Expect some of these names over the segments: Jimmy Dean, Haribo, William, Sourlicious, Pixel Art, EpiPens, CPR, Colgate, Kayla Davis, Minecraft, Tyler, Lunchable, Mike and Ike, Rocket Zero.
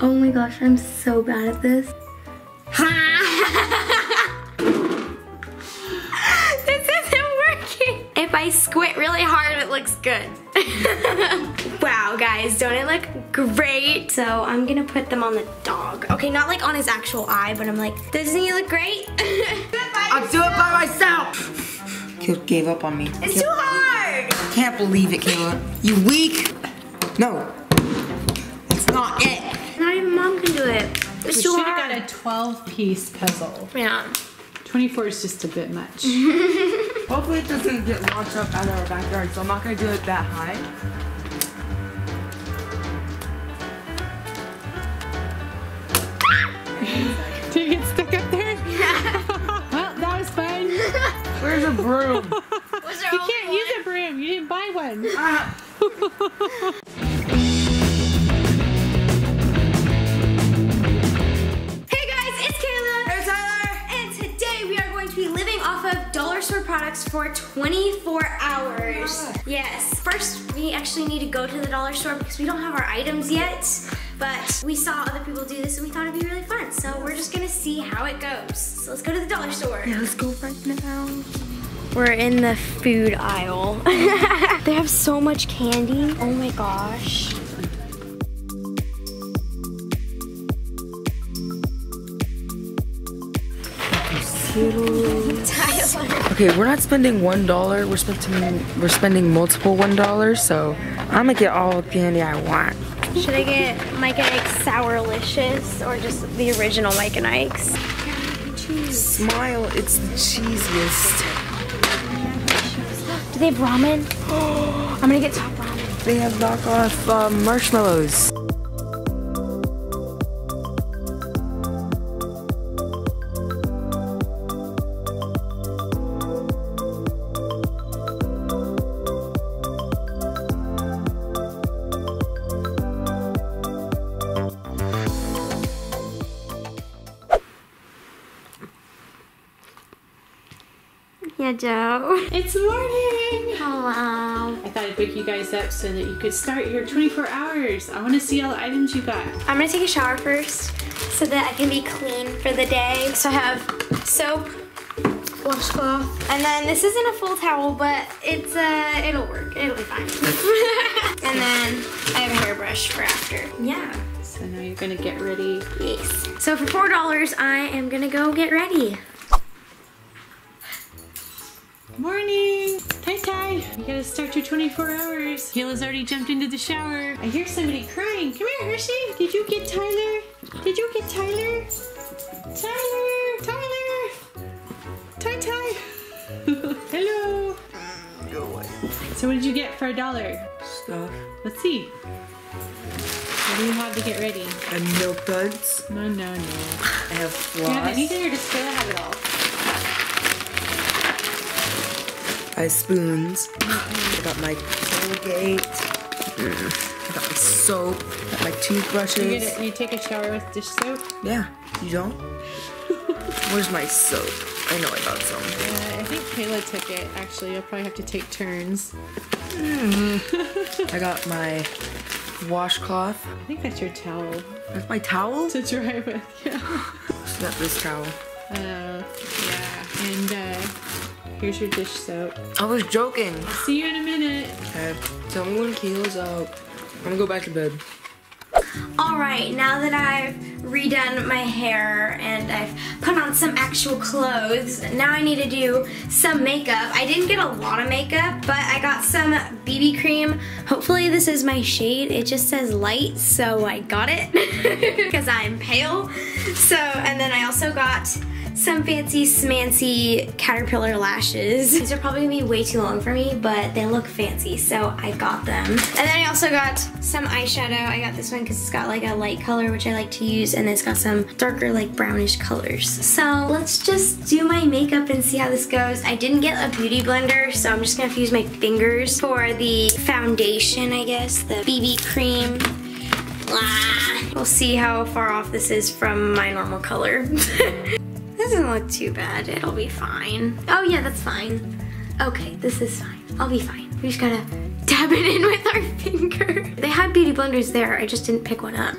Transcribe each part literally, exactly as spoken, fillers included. Oh my gosh, I'm so bad at this. This isn't working. If I squint really hard, it looks good. Wow, guys, don't it look great? So I'm gonna put them on the dog. Okay, not like on his actual eye, but I'm like, doesn't he look great? Do I'll do it by myself. Kid gave up on me. It's too hard. I can't believe it, Kayla. You weak. No, it's not it. Not even mom can do it. It's we too hard. Got a twelve piece puzzle. Yeah. twenty-four is just a bit much. Hopefully it doesn't get launched up out of our backyard, so I'm not gonna do it that high. Did you get stuck up there? Yeah. Well, that was fun. Where's a broom? Was there you can't one? Use a broom. You didn't buy one. Ah. Products for twenty-four hours. Oh, yes. First, we actually need to go to the dollar store because we don't have our items yet, but we saw other people do this and we thought it'd be really fun. So we're just gonna see how it goes. So let's go to the dollar store. Yeah, let's go right now. We're in the food aisle. They have so much candy. Oh my gosh. Okay, we're not spending one dollar. We're spending we're spending multiple one dollars. So I'm gonna get all the candy I want. Should I get Mike and Ike's Sourlicious or just the original Mike and Ike's? Smile, it's the cheesiest. Do they have ramen? Oh, I'm gonna get top ramen. They have knockoff uh, marshmallows. Yeah, Joe. It's morning. Hello. I thought I'd wake you guys up so that you could start your twenty-four hours. I want to see all the items you got. I'm gonna take a shower first so that I can be clean for the day. So I have soap, washcloth, and then this isn't a full towel, but it's uh, it'll work. It'll be fine. And then I have a hairbrush for after. Yeah. So now you're gonna get ready. Yes. So for four dollars, I am gonna go get ready. Morning! Hi, Ty! You gotta start your twenty-four hours. Kayla's already jumped into the shower. I hear somebody crying. Come here, Hershey! Did you get Tyler? Did you get Tyler? Tyler! Tyler! Ty Ty! Hello! Go away. So what did you get for a dollar? Stuff. Let's see. What do you have to get ready? A milk duds. No, no, no. I have floss. Do you have anything or just Kayla have it all? I have spoons. I got my Colgate. I got my soap. I got my toothbrushes. You, get a, you take a shower with dish soap? Yeah. You don't? Where's my soap? I know I got some. Uh, I think Kayla took it. Actually, you'll probably have to take turns. Mm. I got my washcloth. I think that's your towel. That's my towel? To dry with, yeah. Is that this towel? Uh, yeah. And, uh... here's your dish soap. I was joking. I'll see you in a minute. Okay, tell me when Kayla's out. I'm gonna go back to bed. All right, now that I've redone my hair and I've put on some actual clothes, now I need to do some makeup. I didn't get a lot of makeup, but I got some B B cream. Hopefully this is my shade. It just says light, so I got it because I'm pale. So, and then I also got some fancy smancy caterpillar lashes. These are probably gonna be way too long for me, but they look fancy, so I got them. And then I also got some eyeshadow. I got this one because it's got like a light color, which I like to use, and it's got some darker, like brownish colors. So let's just do my makeup and see how this goes. I didn't get a beauty blender, so I'm just gonna have to use my fingers for the foundation, I guess, the B B cream. Blah. We'll see how far off this is from my normal color. Doesn't look too bad. It'll be fine. Oh yeah, that's fine. Okay, this is fine. I'll be fine. We just gotta dab it in with our finger. They had beauty blenders there. I just didn't pick one up.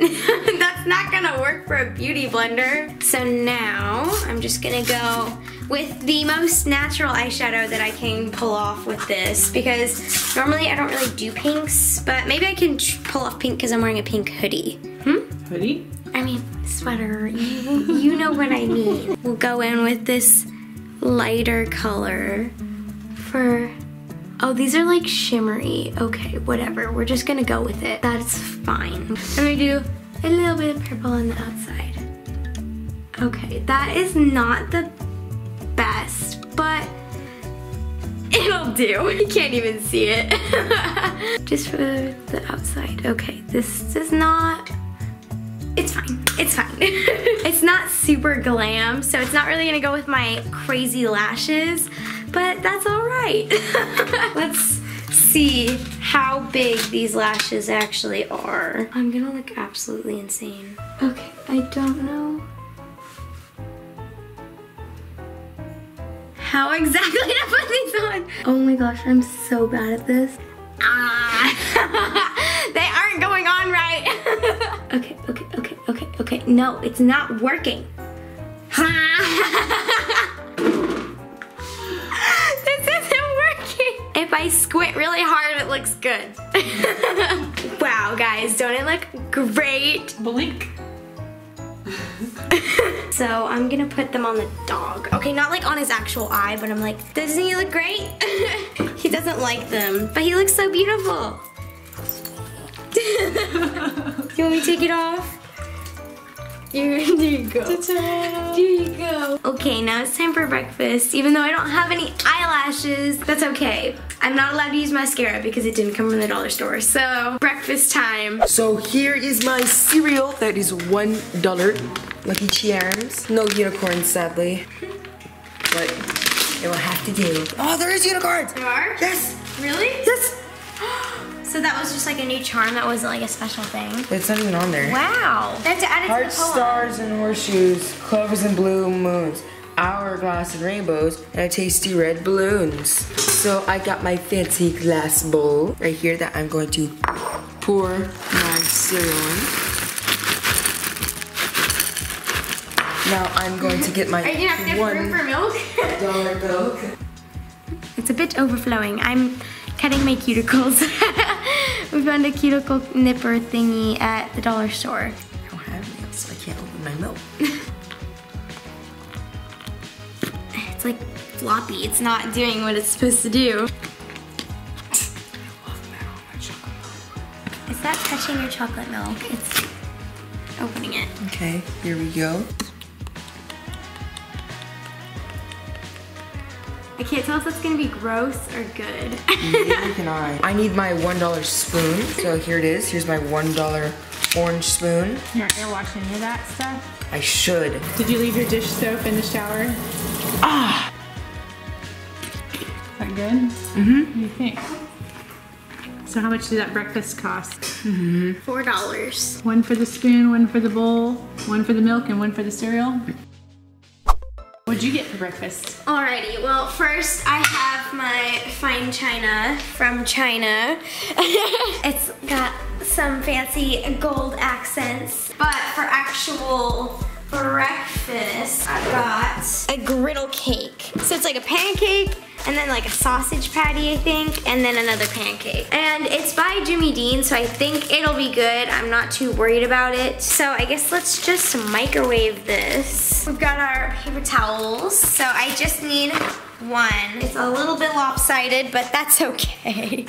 That's not gonna work for a beauty blender. So now I'm just gonna go with the most natural eyeshadow that I can pull off with this, because normally I don't really do pinks, but maybe I can pull off pink because I'm wearing a pink hoodie. Hmm? Hoodie? I mean, sweater. You, you know what I mean. We'll go in with this lighter color for... Oh, these are like shimmery. Okay, whatever. We're just gonna go with it. That's fine. I'm gonna do a little bit of purple on the outside. Okay, that is not the best, but it'll do. You can't even see it. Just for the outside. Okay, this does not... It's fine. It's fine. It's not super glam, so it's not really gonna go with my crazy lashes. But that's all right. Let's see how big these lashes actually are. I'm gonna look absolutely insane. Okay, I don't know how exactly to put these on. Oh my gosh, I'm so bad at this. Ah, they aren't going on right. Okay, okay, okay, okay, okay. No, it's not working. If I squint really hard, it looks good. Wow, guys, don't it look great? Blink. So I'm gonna put them on the dog. Okay, not like on his actual eye, but I'm like, doesn't he look great? He doesn't like them, but he looks so beautiful. Do you want me to take it off? There you go. Ta-ta. There you go. Okay, now it's time for breakfast. Even though I don't have any eyelashes, that's okay. I'm not allowed to use mascara because it didn't come from the dollar store. So, breakfast time. So here is my cereal. That is one dollar. Lucky Charms. No unicorns, sadly. But it will have to do. Oh, there is unicorns! There are? Yes! Really? Yes! So that was just like a new charm, that wasn't like a special thing? It's not even on there. Wow. I have to add it Heart, to the poem. Stars and horseshoes, clovers and blue moons, hourglass and rainbows, and a tasty red balloons. So I got my fancy glass bowl right here that I'm going to pour my cereal in. Now I'm going to get my Are you gonna have one room for milk? dollar milk. It's a bit overflowing. I'm cutting my cuticles. We found a cuticle nipper thingy at the dollar store. I don't have nails, so I can't open my milk. It's like floppy. It's not doing what it's supposed to do. Is that touching your chocolate milk? It's opening it. Okay, here we go. I can't tell if that's gonna be gross or good. Neither can I. I need my one dollar spoon, so here it is. Here's my one dollar orange spoon. You're not gonna watch any of that stuff? I should. Did you leave your dish soap in the shower? Ah! Is that good? Mm-hmm. What do you think? So how much did that breakfast cost? Mm-hmm. Four dollars. One for the spoon, one for the bowl, one for the milk, and one for the cereal? What'd you get for breakfast? Alrighty, well first I have my fine china from China. It's got some fancy gold accents, but for actual breakfast I got a griddle cake. So it's like a pancake and then like a sausage patty I think, and then another pancake. And it's by Jimmy Dean, so I think it'll be good. I'm not too worried about it. So I guess let's just microwave this. We've got our paper towels, so I just need one. It's a little bit lopsided, but that's okay.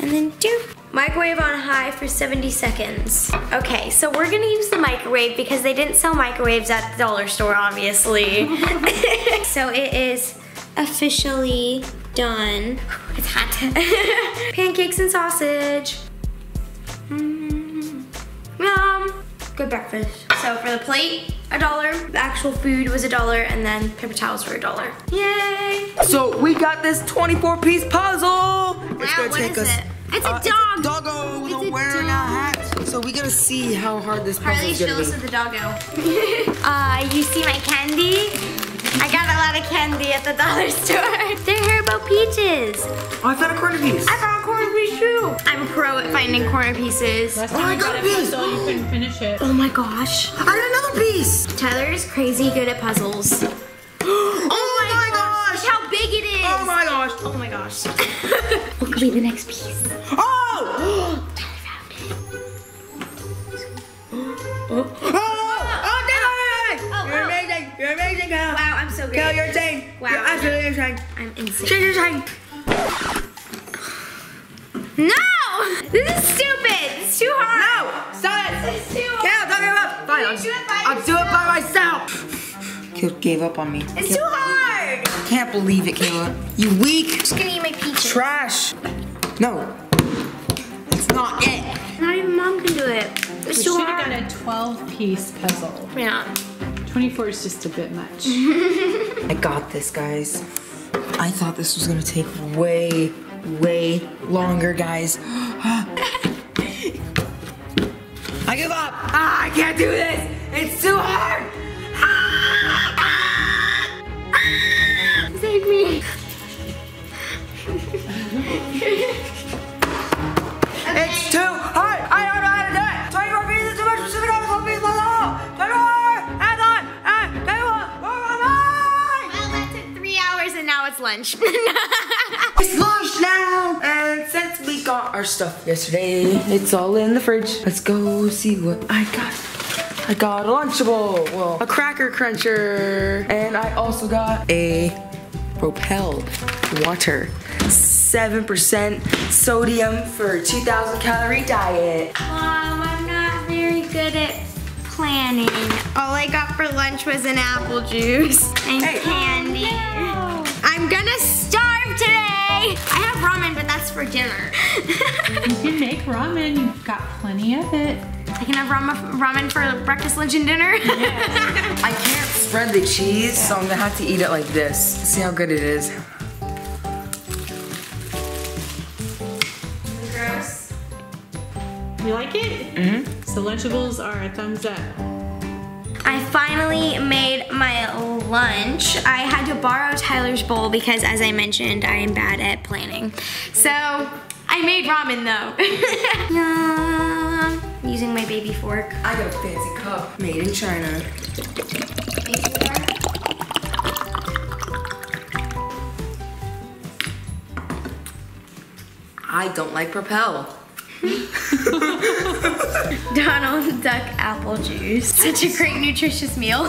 And then doop. Microwave on high for seventy seconds. Okay, so we're gonna use the microwave because they didn't sell microwaves at the dollar store, obviously. So it is officially done. It's hot. Pancakes and sausage. Mm. Yum. Good breakfast. So for the plate, a dollar. The actual food was a dollar, and then paper towels were a dollar. Yay! So we got this twenty-four piece puzzle. Wow, it's gonna what take is us it? It's uh, a dog. It's a doggo. It's a wearing dog. A hat. So we're gonna see how hard this puzzle is gonna be. Harley, show us the doggo. uh, you see my candy? I got a lot of candy at the dollar store. They're Haribo peaches. Oh, I found a corn of these. I found corn me shoe. I'm pro at finding corner pieces. Last time oh, I got a piece. Puzzle, you couldn't finish it. Oh my gosh. I got another piece. Tyler is crazy good at puzzles. Oh my gosh! Oh my gosh! What could be the next piece? Oh! Tyler found it. Oh! Oh! Oh! Tyler! Oh, oh, you're oh. amazing! You're amazing, Kayla! Wow, I'm so good. Kayla, you're insane! Wow. You're absolutely insane! I'm insane. She's insane! No! This is stupid! It's too hard! No! Stop it! This is too hard! Kayla, don't give up! Fine, I'll do it by I'll do it by myself! Kayla gave up on me. It's Kayla. Too hard! I can't believe it, Kayla. You weak. I'm just gonna eat my peaches. Trash. No. It's not it. Not even mom can do it. It's we too should hard. have got a twelve piece puzzle. Yeah. twenty-four is just a bit much. I got this, guys. I thought this was gonna take way, way longer, guys. I give up. Ah, I can't do this. It's too hard. Ah! Save me. Okay. It's too hard. I don't know how to do it. twenty-four pieces is too much. We're going to pieces on the wall. twenty-four. And on. And twenty-one. Well, that took three hours and now it's lunch. It's lunch now. And since we got our stuff yesterday, it's all in the fridge. Let's go see what I got. I got a Lunchable, well, a Cracker Cruncher, and I also got a Propelled Water, seven percent sodium for a two thousand calorie diet. Mom, I'm not very good at planning. All I got for lunch was an apple juice and hey. candy. Oh, no. I'm gonna starve today. I have ramen, but that's for dinner. You can make ramen, you've got plenty of it. I can have ramen for breakfast, lunch, and dinner. Yeah. I can't spread the cheese, so I'm gonna have to eat it like this. See how good it is. Gross. You like it? Mm-hmm. So Lunchables are a thumbs up. I finally made my lunch. I had to borrow Tyler's bowl because, as I mentioned, I am bad at planning. So I made ramen though. Yum. Using my baby fork. I got a fancy cup made in China. Baby fork. I don't like Propel. Donald Duck apple juice. Such a great nutritious meal.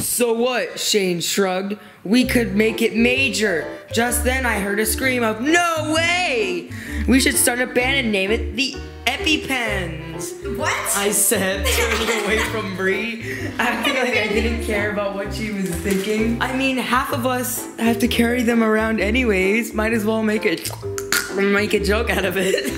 So what? Shane shrugged. We could make it major. Just then I heard a scream of, no way! We should start a band and name it the EpiPens. What? I said, turning away from Bree, acting like I didn't care about what she was thinking. I mean, half of us have to carry them around anyways. Might as well make a, make a joke out of it.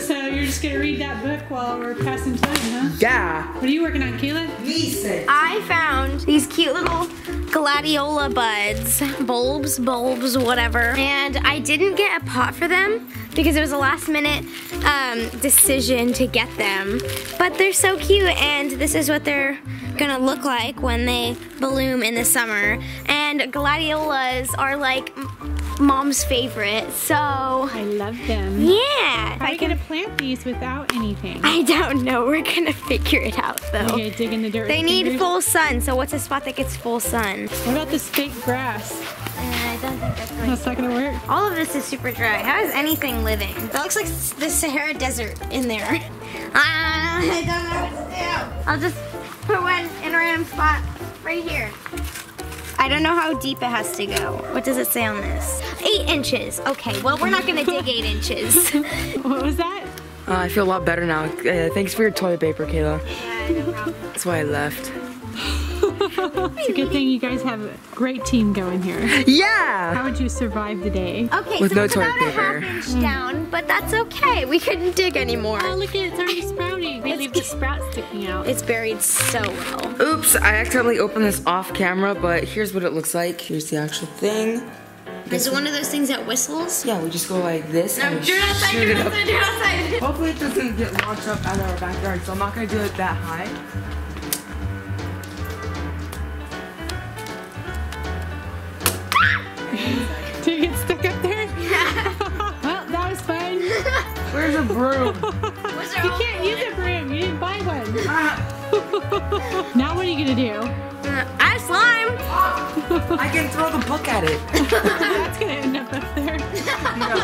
So you're just gonna read that book while we're passing time, huh? Yeah. What are you working on, Kayla? Lisa. I found these cute little gladiola buds, bulbs, bulbs, whatever. And I didn't get a pot for them because it was a last minute um, decision to get them. But they're so cute and this is what they're gonna look like when they bloom in the summer. And gladiolas are like mom's favorite, so. I love them. Yeah. How are you gonna plant these without anything? I don't know, we're gonna figure it out though. Okay, dig in the dirt. They need full sun, so what's a spot that gets full sun? What about this fake grass? Uh, I don't think that's going to work. That's not gonna work. All of this is super dry. How is anything living? That looks like the Sahara Desert in there. uh, I don't know what to do. I'll just put one in a random spot right here. I don't know how deep it has to go. What does it say on this? Eight inches. Okay, well, we're not gonna dig eight inches. What was that? Uh, I feel a lot better now. Uh, thanks for your toilet paper, Kayla. Yeah, no problem. That's why I left. It's a good thing you guys have a great team going here. Yeah! How would you survive the day? Okay, with so no it's toilet about paper. a half inch down, but that's okay. We couldn't dig anymore. Oh, look at it. It's already sprouting. They leave the sprouts sticking out. It's buried so well. Oops, I accidentally opened this off camera, but here's what it looks like. Here's the actual thing. Is it one of those things that whistles? Yeah, we just go like this. No, and do it outside, do it outside, do it outside. Hopefully it doesn't get launched up out of our backyard, so I'm not going to do it that high. Did you get stuck up there? Where's a broom? You can't use a broom. You didn't buy one. Uh, now what are you gonna do? Uh, I slime. Oh, I can throw the book at it. That's gonna end up up there. No.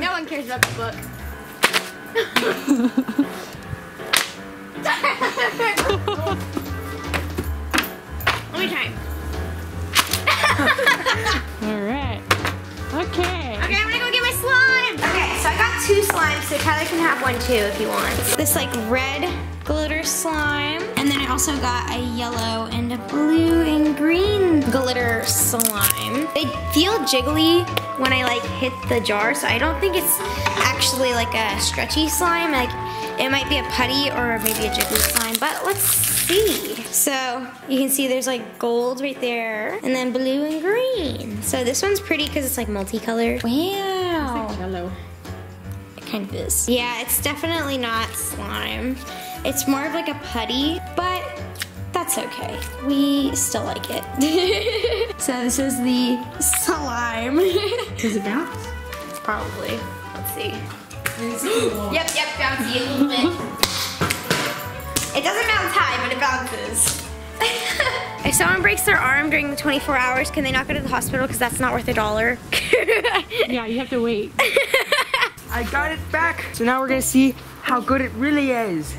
No one cares about the book. Let me try. All right. Okay. Okay, I'm gonna go get my slime. Okay, so I got two slimes, so Tyler can have one too if he wants. This like red glitter slime, and then I also got a yellow and a blue and green glitter slime. They feel jiggly when I like hit the jar, so I don't think it's actually like a stretchy slime. Like it might be a putty or maybe a jiggly slime, but let's see. So you can see there's like gold right there, and then blue and green. So this one's pretty because it's like multicolored. Wow. It's like yellow. It kind of is. Yeah, it's definitely not slime. It's more of like a putty, but that's okay. We still like it. So this is the slime. Does it bounce? Probably. Let's see. Yep, yep, bouncy a little bit. It doesn't bounce high, but it bounces. If someone breaks their arm during the twenty-four hours, can they not go to the hospital because that's not worth a dollar? Yeah, you have to wait. I got it back. So now we're gonna see how good it really is.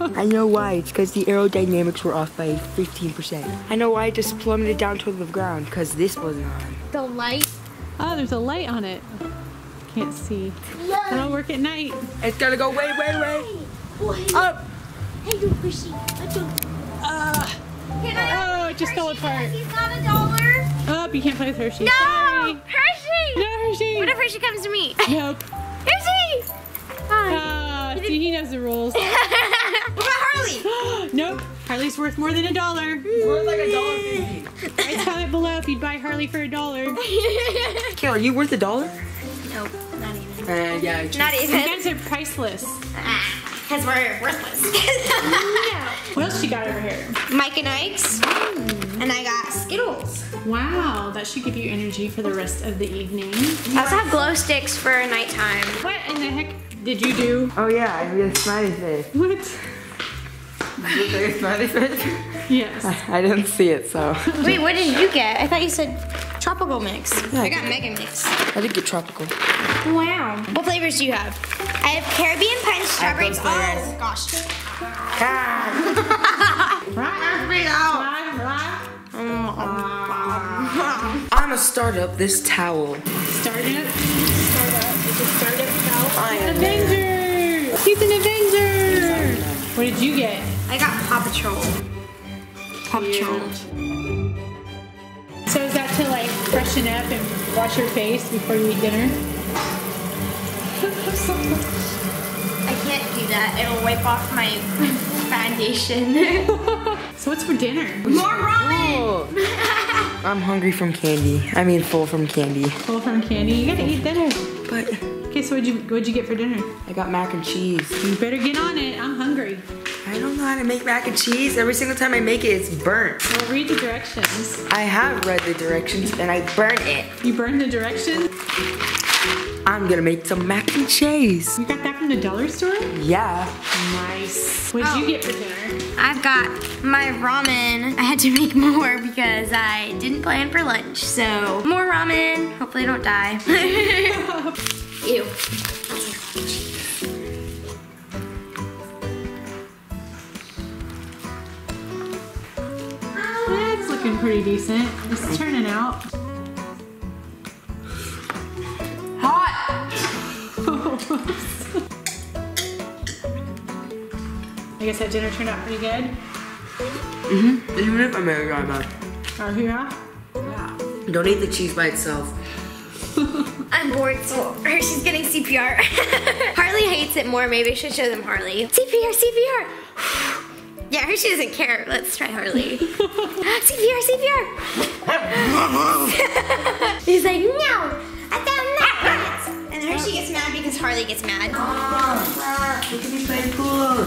I know why. It's because the aerodynamics were off by fifteen percent. I know why it just plummeted down to the ground, because this wasn't on. The light. Oh, there's a light on it. Can't see. That'll work at night. It's gonna go way, way, way. Oh, hey. Up. Hey, you pushy. Let's go. Uh, Can I oh, it just fell apart. He's not a dollar. Oh, you can't play with Hershey. No, sorry. Hershey. No, Hershey. What if Hershey comes to me? Nope. Hershey. Hi. Uh, See, he knows the rules. What about Harley? Nope. Harley's worth more than a dollar. It's worth like a dollar fifty. Nice comment below if you'd buy Harley for a dollar. Kayla, are you worth a dollar? Nope, not even. Uh, yeah, not even. You guys are priceless. Because we're worthless. Yeah. What else you got over here? Mike and Ike's. Mm. And I got Skittles. Wow, that should give you energy for the rest of the evening. I also have glow sticks for nighttime. What in the heck? Did you do? Oh yeah, I made a smiley face. What? Did you make a smiley face? Yes. I, I didn't see it, so. Wait, what did you get? I thought you said tropical mix. Yeah, I, I got mega mix. I did get tropical. Wow. What flavors do you have? I have Caribbean punch, strawberry. Oh gosh. Ah. I'm gonna start up this towel. Start it? Start up. It's a start up. I am Avenger! He's an Avenger! What did you get? I got Paw Patrol. Paw Patrol. So is that to like freshen up and wash your face before you eat dinner? I can't do that. It'll wipe off my foundation. So what's for dinner? More ramen! I'm hungry from candy. I mean full from candy. Full from candy? You gotta eat dinner. But... Okay, so what'd you, what'd you get for dinner? I got mac and cheese. You better get on it. I'm hungry. I don't know how to make mac and cheese. Every single time I make it, it's burnt. Well, read the directions. I have read the directions, and I burnt it. You burned the directions? I'm gonna make some mac and cheese. You got that from the dollar store? Yeah. Nice. What'd oh. you get for dinner? I've got my ramen. I had to make more because I didn't plan for lunch. So, more ramen. Hopefully I don't die. Ew. That's looking pretty decent. It's turning out. Hot! I guess that dinner turned out pretty good. Mm-hmm. Even if I made a guy back. Oh, yeah? Yeah. Don't eat the cheese by itself. I'm bored, so Hershey's getting C P R. Harley hates it more. Maybe I should show them Harley. C P R, C P R. Yeah, Hershey doesn't care. Let's try Harley. C P R, C P R. He's like, no, I found that. And Hershey gets mad because Harley gets mad. Oh, look at me play pool.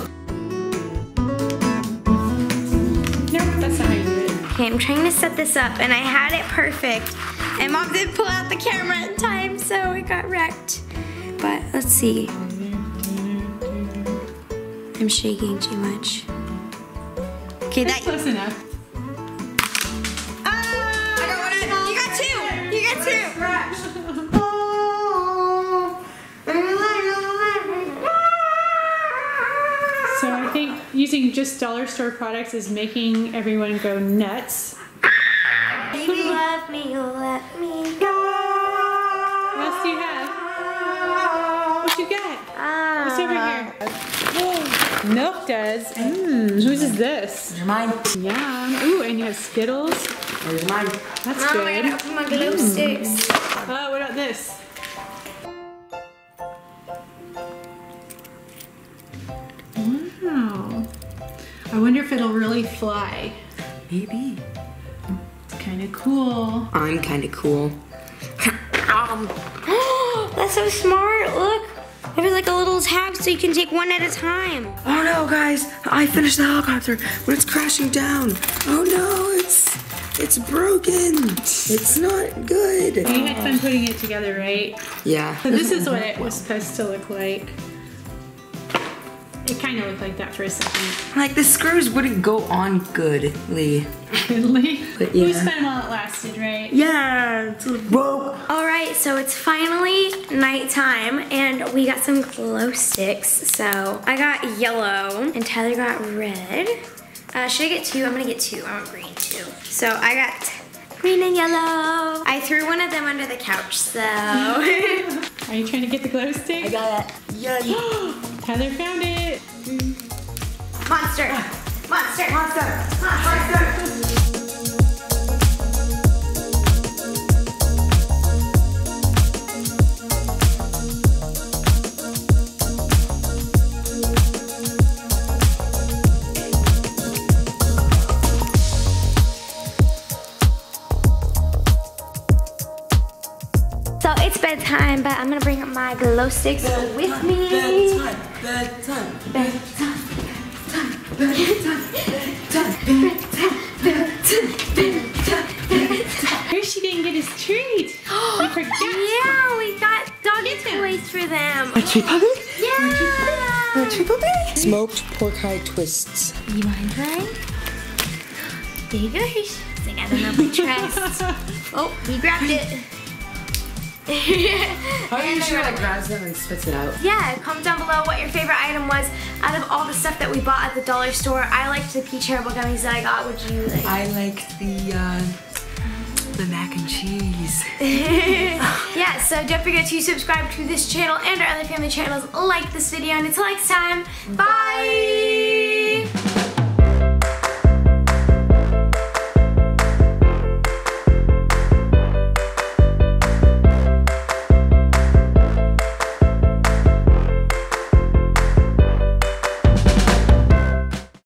Nope, that's not how you do it. Okay, I'm trying to set this up, and I had it perfect. And Mom didn't pull out the camera in time, so it got wrecked. But let's see. I'm shaking too much. Okay, that's close enough. Oh, I got one. Out. You got two. You got two. So I think using just dollar store products is making everyone go nuts. Baby, love me, let me go. What else do you have? What you got? Uh, What's over here? Whoa. Milk does. Mmm. Whose is this? These are mine. Yum. Ooh, and you have Skittles. These are mine. That's Mom, good. I gotta open my glow mm. sticks. Oh, what about this? Wow. I wonder if it'll really fly. Maybe. Kind of cool. I'm kind of cool. um. That's so smart. Look, there's like a little tab so you can take one at a time. Oh no, guys! I finished the helicopter when it's crashing down. Oh no, it's it's broken. It's not good. You had fun putting it together, right? Yeah. So this is what it was supposed to look like. It kind of looked like that for a second. Like the screws wouldn't go on goodly. Goodly? But yeah. We spent while it lasted, right? Yeah. Whoa. All right, so it's finally nighttime, and we got some glow sticks. So I got yellow, and Tyler got red. Uh, should I get two? I'm gonna get two. I want green too. So I got green and yellow. I threw one of them under the couch, so. Are you trying to get the glow stick? I got it. Yay. Tyler found it. Monster. Monster. Monster. Monster. So it's bedtime, but I'm gonna bring up my glow sticks bedtime, with me. Bedtime. Bedtime, bedtime, bedtime, bedtime, bedtime, bedtime, bedtime, bedtime, bedtime. Hershey didn't get his treat. Oh, yeah, we got doggy toys for them. A treat puppet? Yeah. A treat puppet? Smoked pork pie twists. You want to try? There you go, Hershey. It's like, I don't know if we trust. Oh, he grabbed it. How are you sure I grabs them and spits it out? Yeah, comment down below what your favorite item was out of all the stuff that we bought at the dollar store. I liked the peach haribo gummies that I got. Would you like? I liked the uh, the mac and cheese. Yeah, so don't forget to subscribe to this channel and our other family channels. Like this video, and until next time, bye. Bye.